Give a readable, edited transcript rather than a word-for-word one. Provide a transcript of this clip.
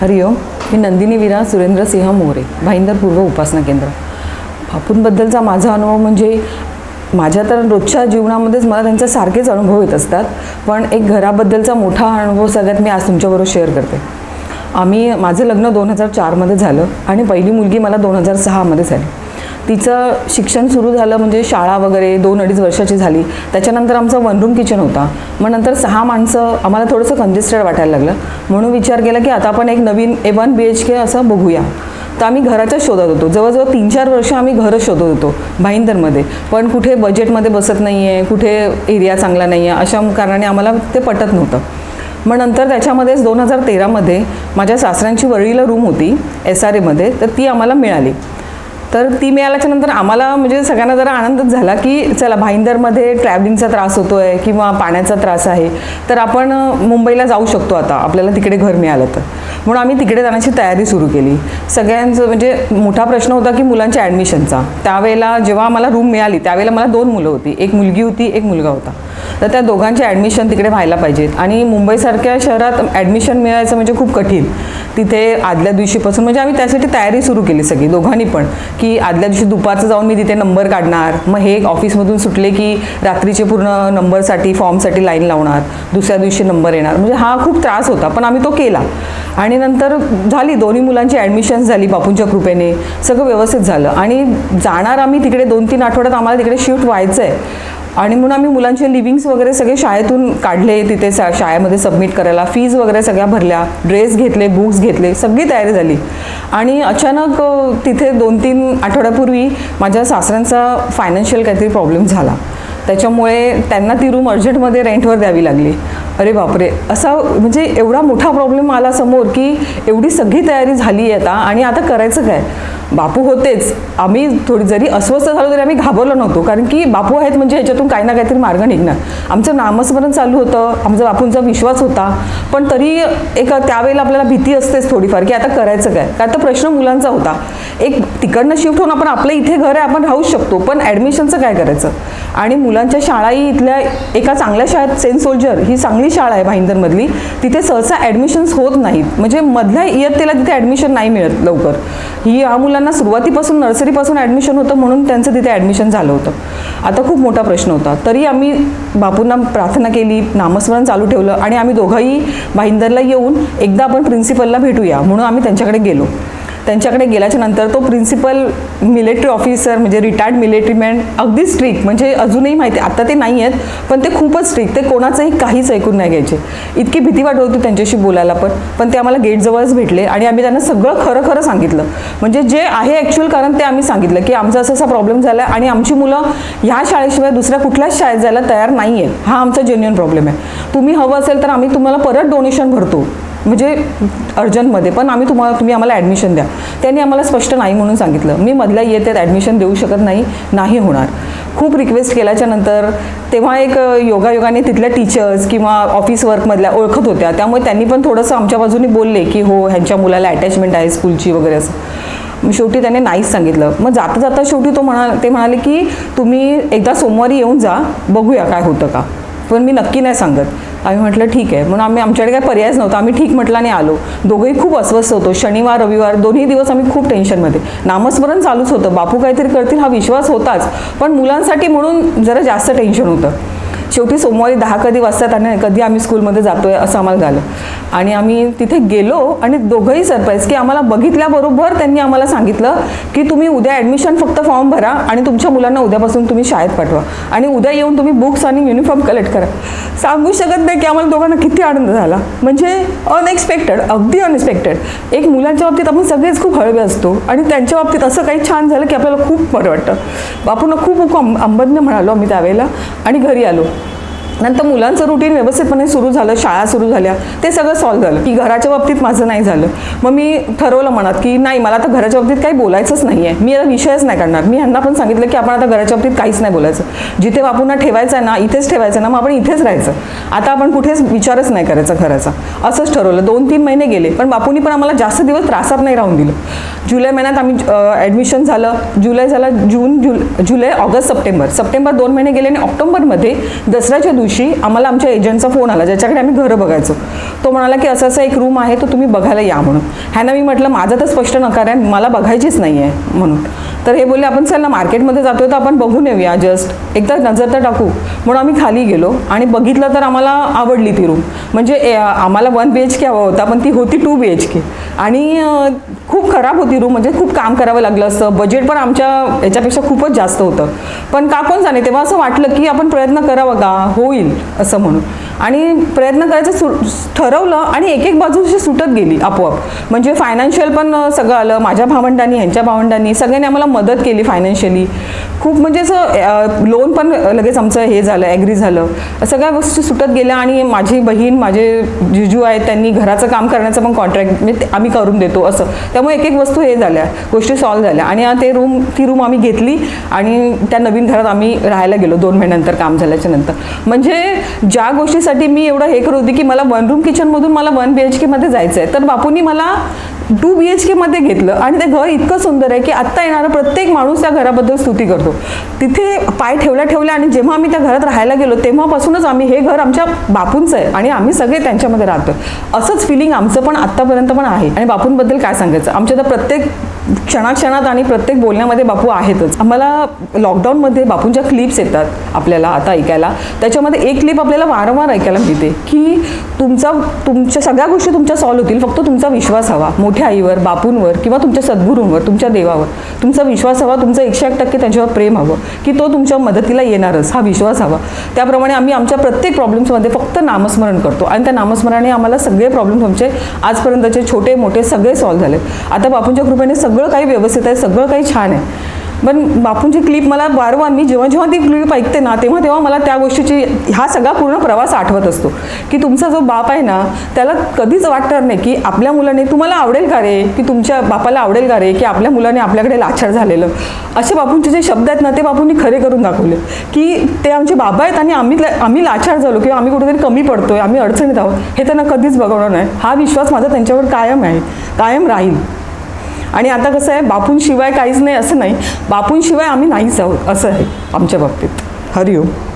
हरिओम. मी नंदिनी विरा सुरेंद्र सिंह मोरे, भाईंदर पूर्व उपासना केंद्र. बापूंबद्दलचा माझा अनुभव म्हणजे माझ्या तर रोजच्या जीवनामध्येच मला त्यांचे सारखेच अनुभव येत असतात, पण एक घराबद्दलचा मोठा अनुभव सगळ्यात मी आज तुमच्याबरोबर शेअर करते. आम्ही माझं लग्न 2004 मध्ये झालं आणि पहिली मुलगी मला 2006 मध्ये झाली. तिचं शिक्षण सुरू झालं म्हणजे शाळा वगैरे 2.5 वर्षाची झाली. त्याच्यानंतर आमचं 1 रूम किचन होता. मग नंतर 6 माणसं, आम्हाला थोडंसं कंजेस्टेड वाटायला लागलं, म्हणून विचार केला की आता आपण एक नवीन A1 BHK असं बघूया. तर आम्ही घराच्या शोधात होतो. जवळजवळ 3-4 वर्ष आम्ही घरं शोधत होतो भाईंदरमध्ये, पण कुठे बजेटमध्ये बसत नाही आहे, कुठे एरिया चांगला नाही आहे, अशा कारणाने आम्हाला ते पटत नव्हतं. मग नंतर त्याच्यामध्येच 2013 मध्ये माझ्या सासऱ्यांची वरळीला रूम होती SRAमध्ये, तर ती आम्हाला मिळाली. तर ती मिळाल्याच्यानंतर आम्हाला म्हणजे सगळ्यांना जरा आनंदच झाला की चला, भाईंदरमध्ये ट्रॅव्हलिंगचा त्रास होतो आहे किंवा पाण्याचा त्रास आहे, तर आपण मुंबईला जाऊ शकतो आता, आपल्याला तिकडे घर मिळालं तर. म्हणून आम्ही तिकडे जाण्याची तयारी सुरू केली. सगळ्यांचं म्हणजे मोठा प्रश्न होता की मुलांच्या ॲडमिशनचा. त्यावेळेला जेव्हा आम्हाला रूम मिळाली त्यावेळेला मला 2 मुलं होती, 1 मुलगी होती, 1 मुलगा होता. तर त्या दोघांचे ॲडमिशन तिकडे व्हायला पाहिजेत आणि मुंबईसारख्या शहरात ॲडमिशन मिळायचं म्हणजे खूप कठीण. तिथे आदल्या दिवशीपासून म्हणजे आम्ही त्यासाठी तयारी सुरू केली सगळी दोघांनी पण, की आदल्या दिवशी दुपारचं जाऊन मी तिथे नंबर काढणार, मग हे ऑफिसमधून सुटले की रात्रीचे पूर्ण नंबरसाठी फॉर्मसाठी लाईन लावणार, दुसऱ्या दिवशी नंबर येणार. म्हणजे हा खूप त्रास होता, पण आम्ही तो केला. आणि नंतर झाली 2 मुलांची ॲडमिशन्स झाली बापूंच्या कृपेने, सगळं व्यवस्थित झालं. आणि जाणार आम्ही तिकडे 2-3 आठवड्यात आम्हाला तिकडे शिफ्ट व्हायचं आहे, आणि म्हणून आम्ही मुलांचे लिव्हिंग्स वगैरे सगळे शाळेतून काढले, तिथे शाळेमध्ये सबमिट करायला फीज वगैरे सगळ्या भरल्या, ड्रेस घेतले, बुक्स घेतले, सगळी तयारी झाली. आणि अचानक तिथे 2-3 आठवड्यापूर्वी माझ्या सासऱ्यांचा फायनान्शियल काहीतरी प्रॉब्लेम झाला, त्याच्यामुळे त्यांना ती रूम अर्जंटमध्ये रेंटवर द्यावी लागली. अरे बापरे, असा म्हणजे एवढा मोठा प्रॉब्लेम आला समोर की एवढी सगळी तयारी झाली आता, आणि आता करायचं काय. बापू होतेच, आम्ही थोडी जरी अस्वस्थ झालो तरी आम्ही घाबरलो नव्हतो, कारण की बापू आहेत म्हणजे ह्याच्यातून काही ना काहीतरी मार्ग निघणार. आमचं नामस्मरण चालू होतं, आमचा बापूंचा विश्वास होता, पण तरी एक त्यावेळेला आपल्याला भीती असतेच थोडीफार की आता करायचं काय. कारण तर प्रश्न मुलांचा होता, एक तिकडनं शिफ्ट होऊन आपण आपलं इथे घर आहे, आपण राहू शकतो, पण ॲडमिशनचं काय करायचं. आणि मुलांच्या शाळाही इथल्या एका चांगल्या शाळेत, सेंट सोल्जर ही चांगली शाळा आहे भाईंदरमधली, तिथे सहसा ॲडमिशन्स होत नाहीत, म्हणजे मधल्या इयत्तेला तिथे ॲडमिशन नाही मिळत लवकर. ही हा मुलांना सुरुवातीपासून नर्सरीपासून ॲडमिशन होतं, म्हणून त्यांचं तिथे ॲडमिशन झालं होतं. आता खूप मोठा प्रश्न होता, तरी आम्ही बापूंना प्रार्थना केली, नामस्मरण चालू ठेवलं, आणि आम्ही दोघंही भाईंदरला येऊन एकदा आपण प्रिन्सिपलला भेटूया म्हणून आम्ही त्यांच्याकडे गेलो. त्यांच्याकडे गेल्याच्यानंतर तो प्रिन्सिपल मिलिटरी ऑफिसर म्हणजे रिटायर्ड मिलिटरीमॅन, अगदी स्ट्रिक्ट, म्हणजे अजूनही माहिती आता ते नाही आहेत पण ते खूपच स्ट्रिक्ट, ते कोणाचंही काहीच ऐकून नाही घ्यायचे. इतकी भीती वाटत होती त्यांच्याशी बोलायला पण ते आम्हाला गेटजवळच भेटले आणि आम्ही त्यांना सगळं खरं खरं सांगितलं, म्हणजे जे आहे ॲक्च्युअल कारण ते आम्ही सांगितलं की आमचा असा असा प्रॉब्लेम झाला आणि आमची मुलं ह्या शाळेशिवाय दुसऱ्या कुठल्याच शाळेत जायला तयार नाही आहेत, हा आमचा जेन्युइन प्रॉब्लेम आहे. तुम्ही हवं असेल तर आम्ही तुम्हाला परत डोनेशन भरतो म्हणजे अर्जंटमध्ये, पण आम्ही तुम्ही आम्हाला ॲडमिशन द्या. त्यांनी आम्हाला स्पष्ट नाही म्हणून सांगितलं. मी मधल्या येत्यात ॲडमिशन देऊ शकत नाही, नाही होणार. खूप रिक्वेस्ट केल्याच्यानंतर तेव्हा एक योगायोगाने तिथल्या टीचर्स किंवा ऑफिस वर्कमधल्या ओळखत होत्या, त्यामुळे त्यांनी पण थोडंसं आमच्या बाजूने बोलले की हो, ह्यांच्या मुलाला अटॅचमेंट आहे स्कूलची वगैरे असं. शेवटी त्याने नाहीच सांगितलं. मग जाता जाता शेवटी ते म्हणाले की तुम्ही एकदा सोमवारी येऊन जा, बघूया काय होतं का, पण मी नक्की नाही सांगत. आम्ही म्हटलं ठीक आहे, म्हणून आमच्याकडे काय पर्यायच नव्हता, आम्ही ठीक म्हटलं आणि आलो. दोघंही खूप अस्वस्थ होतो, शनिवार रविवार 2 दिवस आम्ही खूप टेन्शनमध्ये. नामस्मरण चालूच होतं, बापू काहीतरी करतील हा विश्वास होताच, पण मुलांसाठी म्हणून जरा जास्त टेन्शन होतं. शेवटी सोमवारी 10 कधी वाजतात आणि कधी आम्ही स्कूलमध्ये जातो आहे असं आम्हाला झालं. आणि आम्ही तिथे गेलो आणि दोघंही सरप्राईज की आम्हाला बघितल्याबरोबर त्यांनी आम्हाला सांगितलं की तुम्ही उद्या ॲडमिशन फक्त फॉर्म भरा आणि तुमच्या मुलांना उद्यापासून तुम्ही शाळेत पाठवा आणि उद्या येऊन तुम्ही बुक्स आणि युनिफॉर्म कलेक्ट करा. सांगू शकत नाही की आम्हाला दोघांना किती आनंद झाला, म्हणजे अनएक्सपेक्टेड, अगदी अनएक्सपेक्टेड. एक मुलांच्या बाबतीत आपण सगळेच खूप हळवे असतो आणि त्यांच्या बाबतीत असं काही छान झालं की आपल्याला खूप बरं वाटतं. बापूंना खूप अंबदन म्हणालो आम्ही त्यावेळेला आणि घरी आलो. नंतर मुलांचं रुटीन व्यवस्थितपणे सुरू झालं, शाळा सुरू झाल्या, ते सगळं सॉल्व्ह झालं. की घराच्या बाबतीत माझं नाही झालं, मग मी ठरवलं मनात की नाही, मला आता घराच्या बाबतीत काही बोलायचंच नाही आहे, मी आता विषयच नाही काढणार. मी ह्यांना पण सांगितलं की आपण आता घराच्या बाबतीत काहीच नाही बोलायचं, जिथे बापूंना ठेवायचं आहे ना इथेच ठेवायचं ना, मग आपण इथेच राहायचं, आता आपण कुठेच विचारच नाही करायचा घराचा, असंच ठरवलं. 2-3 महिने गेले, पण बापूंनी पण आम्हाला जास्त दिवस त्रासात नाही राहून दिलं. जुलै महिन्यात आम्ही ॲडमिशन झालं, जुलै झाला, जून जुलै ऑगस्ट सप्टेंबर 2 महिने गेले आणि ऑक्टोबरमध्ये दसऱ्याच्या दिवशी दिवशी आम्हाला आमच्या एजंटचा फोन आला, ज्याच्याकडे आम्ही घर बघायचो। तो म्हणाला की असं असं एक रूम आहे, तो तुम्ही बघायला या म्हणून। ह्याना मी म्हटलं माझं तर स्पष्ट नकार आहे, मला बघायचीच नाही आहे म्हणून। तर हे बोलले आपण चल ना मार्केटमध्ये जातोय तर आपण बघून येऊया, जस्ट एकदा नजर तर टाकू म्हणून आम्ही खाली गेलो आणि बघितलं तर आम्हाला आवडली ती रूम। म्हणजे आम्हाला 1 BHK हवा होता, पण ती होती 2 BHK आणि खूप खराब होती रूम, म्हणजे खूप काम करावं लागलं असं। बजेट पण आमच्या याच्यापेक्षा खूपच जास्त होतं, पण का कोण जाणे तेव्हा असं वाटलं की आपण प्रयत्न करावा का होईल असं म्हणून, आणि प्रयत्न करायचं ठरवलं आणि एक एक बाजूशी सुटत गेली आपोआप। म्हणजे फायनान्शियल पण सगळं आलं, माझ्या भावंडांनी ह्यांच्या भावंडांनी सगळ्यांनी आम्हाला मदत केली फायनान्शियली खूप। म्हणजे असं लोन पण लगेच आमचं हे झालं, ॲग्री झालं, सगळ्या गोष्टी सुटत गेल्या। आणि माझी बहीण माझे जिजू आहेत त्यांनी घराचं काम करण्याचं पण कॉन्ट्रॅक्ट म्हणजे आम्ही करून देतो असं, त्यामुळे एक एक वस्तू हे झाल्या, गोष्टी सॉल्व्ह झाल्या। आणि ती रूम आम्ही घेतली आणि त्या नवीन घरात आम्ही राहायला गेलो 2 महिन्यानंतर काम झाल्याच्या नंतर। म्हणजे ज्या गोष्टीसाठी मी एवढं हे करत होती की मला 1 रूम किचनमधून मला 1 BHK मध्ये जायचं आहे, तर बापूंनी मला 2 BHK मध्ये घेतलं। आणि ते घर इतकं सुंदर आहे की आत्ता येणारा प्रत्येक माणूस त्या घराबद्दल स्तुती करतो। तिथे पाय ठेवला ठेवला आणि जेव्हा आम्ही त्या घरात राहायला गेलो तेव्हापासूनच आम्ही हे घर आमच्या बापूंचं आहे आणि आम्ही सगळे त्यांच्यामध्ये राहतो, असंच फिलिंग आमचं पण आत्तापर्यंत पण आहे। आणि बापूंबद्दल काय सांगायचं, आमच्या तर प्रत्येक क्षणाक्षणात आणि प्रत्येक बोलण्यामध्ये बापू आहेतच। आम्हाला लॉकडाऊनमध्ये बापूंच्या क्लिप्स येतात आपल्याला आता ऐकायला, त्याच्यामध्ये एक क्लिप आपल्याला वारंवार ऐकायला मिळते की तुमच्या सगळ्या गोष्टी तुमच्या सॉल्व्ह होतील, फक्त तुमचा विश्वास हवा मोठ्या आईवर, बापूंवर किंवा तुमच्या सद्गुरूंवर, तुमच्या देवावर तुमचा विश्वास हवा, तुमचं 101% त्यांच्यावर प्रेम हवं की तो तुमच्या मदतीला येणारच हा विश्वास हवा। त्याप्रमाणे आम्ही आमच्या प्रत्येक प्रॉब्लेम्समध्ये फक्त नामस्मरण करतो आणि त्या नामस्मरणाने आम्हाला सगळे प्रॉब्लेम्स आमचे आजपर्यंतचे छोटे मोठे सगळे सॉल्व्ह झाले। आता बापूंच्या कृपेने सगळं काही व्यवस्थित आहे, सगळं काही छान आहे। पण बापूंची क्लिप मला वारंवार मी जेव्हा जेव्हा ती क्लिप ऐकते ना तेव्हा तेव्हा मला त्या गोष्टीची हा सगळा पूर्ण प्रवास आठवत असतो की तुमचा जो बाप आहे ना त्याला कधीच वाटणार नाही की आपल्या मुलाने तुम्हाला आवडेल का रे, की तुमच्या बापाला आवडेल का रे की आपल्या मुलाने आपल्याकडे लाचार झालेलं। असे बापूंचे जे शब्द आहेत ना ते बापूंनी खरे करून दाखवले की ते आमचे बाबा आहेत आणि आम्ही लाचार झालो किंवा आम्ही कुठेतरी कमी पडतोय, आम्ही अडचणीत आहोत हे त्यांना कधीच बघवणार नाही। हा विश्वास माझा त्यांच्यावर कायम आहे, कायम राहील। आणि आता कसं आहे बापूंशिवाय काहीच नाही असं नाही, बापूंशिवाय आम्ही नाहीच आहोत असं आहे आमच्या बाबतीत। हरिओम।